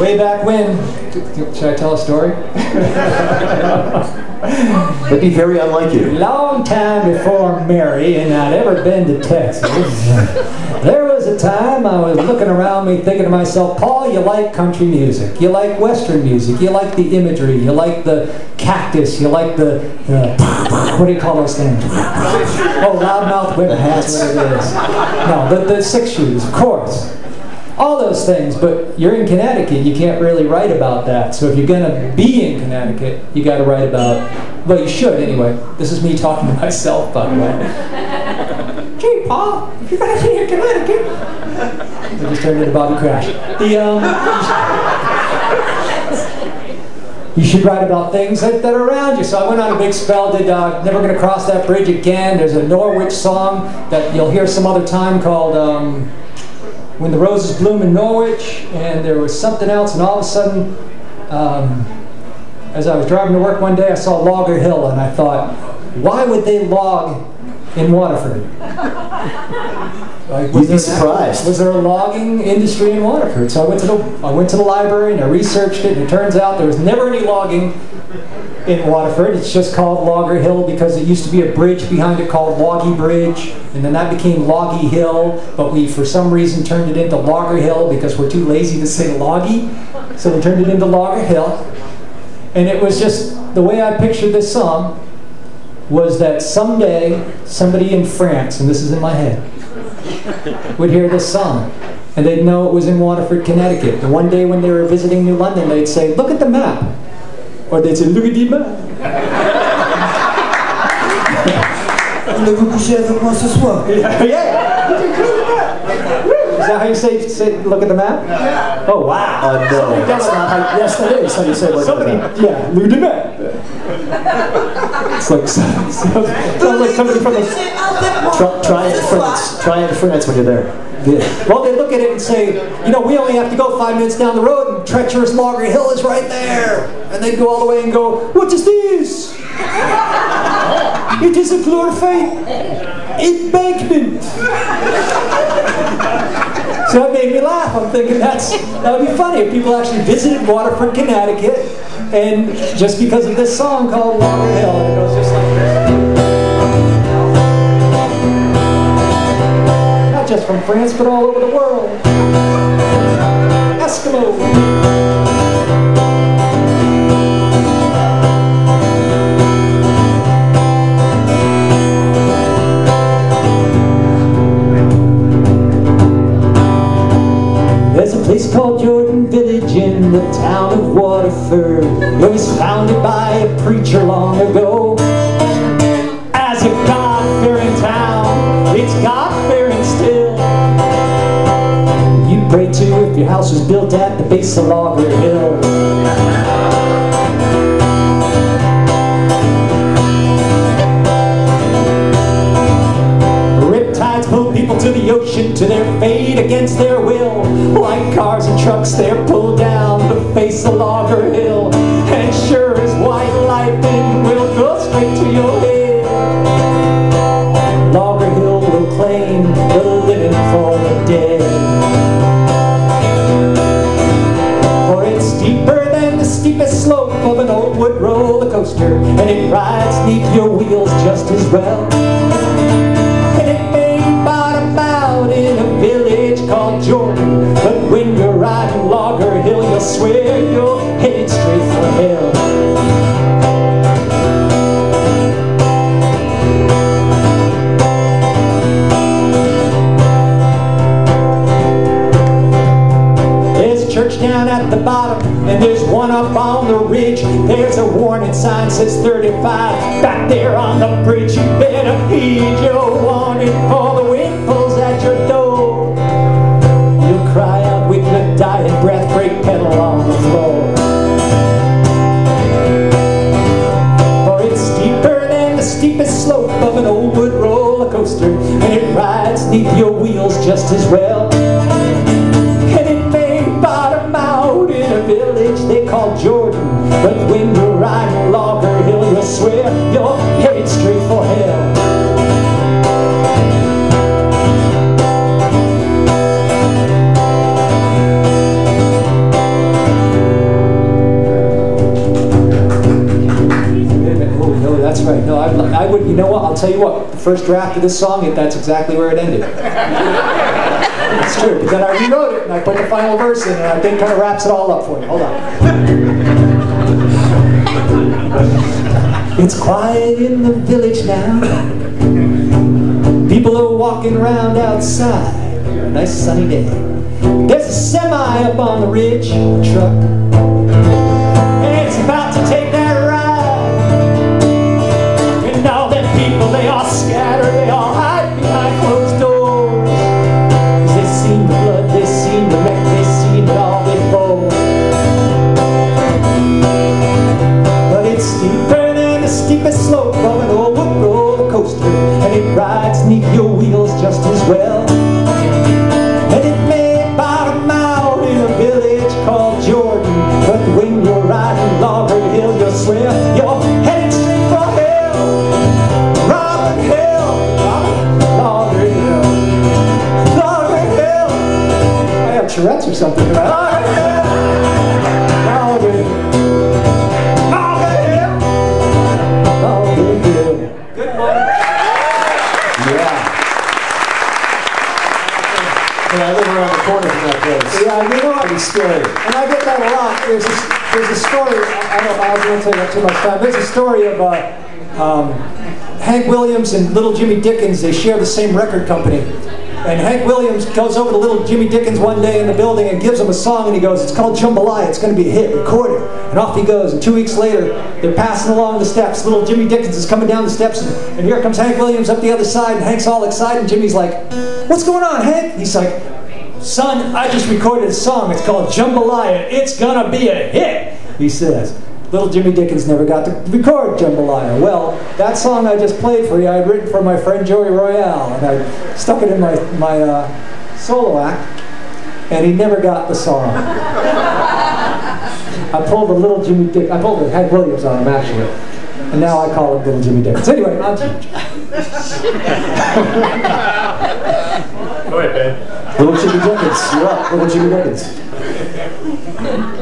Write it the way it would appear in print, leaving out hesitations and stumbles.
way back when. Should I tell a story? That'd be very unlike you. Long time before Mary and I'd ever been to Texas, there was a time I was looking around me thinking to myself, Paul, you like country music, you like Western music, you like the imagery, you like the cactus, you like the, what do you call those things? Oh, loudmouth women, that's what it is. No, the six shoes, of course. All those things, but you're in Connecticut, you can't really write about that. So if you're gonna be in Connecticut, you gotta write about, well, you should anyway. This is me talking to myself, by the way. Gee, Paul, if you're gonna be in Connecticut. I just turned into Bobby Crash. You should write about things that are around you. So I went on a big spell, did Never Gonna Cross That Bridge Again. There's a Norwich song that you'll hear some other time called, When the Roses Bloom in Norwich, and there was something else, and all of a sudden, as I was driving to work one day, I saw Logger Hill, and I thought, why would they log in Waterford? Like, you'd be surprised. Was there a logging industry in Waterford? So I went to the library, and I researched it, and it turns out there was never any logging in Waterford. It's just called Logger Hill because it used to be a bridge behind it called Loggy Bridge, and then that became Loggy Hill, but we for some reason turned it into Logger Hill because we're too lazy to say Loggy, so we turned it into Logger Hill. And it was just, the way I pictured this song was that someday somebody in France, and this is in my head, would hear this song and they'd know it was in Waterford, Connecticut. And one day when they were visiting New London, they'd say, look at the map. Or they'd say, look at the map. Is that how you say look at the map? Yeah. Oh, wow. No. That's not how, yes, that is how you say look at the map. Yeah, look at the map. It's like, sounds like somebody from a... Try it in France when you're there. Yeah. Well, they look at it and say, you know, we only have to go 5 minutes down the road and treacherous Logger Hill is right there. And they'd go all the way and go, what is this? It is a glorified embankment. So it made me laugh. I'm thinking that would be funny if people actually visited Waterford, Connecticut, and just because of this song called Logger Hill, it was just like this. Just from France, but all over the world. Eskimo. There's a place called Jordan Village in the town of Waterford. It was founded by a preacher long ago. As a God-fearing town, it's God-fearing still. Pray to if your house was built at the base of Logger Hill. Riptides pull people to the ocean, to their fate against their will. Like cars and trucks, they're pulled down the face of Logger Hill. And sure as white light then will go straight to your head. Logger Hill will claim the living for the dead. Steepest slope of an old wood roller coaster, and it rides neath your wheels just as well. And it may bottom out in a village called Jordan, but when you're riding Logger Hill, you'll swear you're headed straight for hell. Down at the bottom, and there's one up on the ridge. There's a warning sign, says 35 back there on the bridge. You better heed your warning, for the wind pulls at your door. You'll cry out with your dying breath, brake pedal on the floor. For it's steeper than the steepest slope of an old wood roller coaster, and it rides neath your wheels just as well. Village they call Jordan, but when you ride Logger Hill, you'll swear you're headed straight for hell. tell you what, the first draft of this song, that's exactly where it ended. It's true. But then I rewrote it and I put the final verse in and I think kind of wraps it all up for you. Hold on. It's quiet in the village now. People are walking around outside. Nice sunny day. There's a semi up on the ridge, a truck. Or something about Logger Hill, Logger Hill, Logger Hill. Good morning. Yeah. And I live around the corner from that place. Yeah, you know, pretty scary. And I get that a lot. There's a story. I don't know. I won't take up too much time. There's a story of Hank Williams and little Jimmy Dickens. They share the same record company. And Hank Williams goes over to little Jimmy Dickens one day in the building and gives him a song, and he goes, it's called Jambalaya, it's going to be a hit, record it. And off he goes, and 2 weeks later, they're passing along the steps. Little Jimmy Dickens is coming down the steps, and here comes Hank Williams up the other side, and Hank's all excited, and Jimmy's like, what's going on, Hank? He's like, son, I just recorded a song, it's called Jambalaya, it's going to be a hit, he says. Little Jimmy Dickens never got to record Jambalaya. Well, that song I just played for you, I had written for my friend Joey Royale, and I stuck it in my solo act, and he never got the song. I pulled a little Jimmy Dickens, I pulled a Hank Williams on him, actually, and now I call him little Jimmy Dickens. Anyway, I'm Go ahead, Ben. Little Jimmy Dickens, you're up, little Jimmy Dickens.